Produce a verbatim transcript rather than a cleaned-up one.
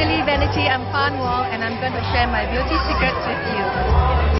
Silly Vanity, I'm Fann Wong, and I'm going to share my beauty secrets with you.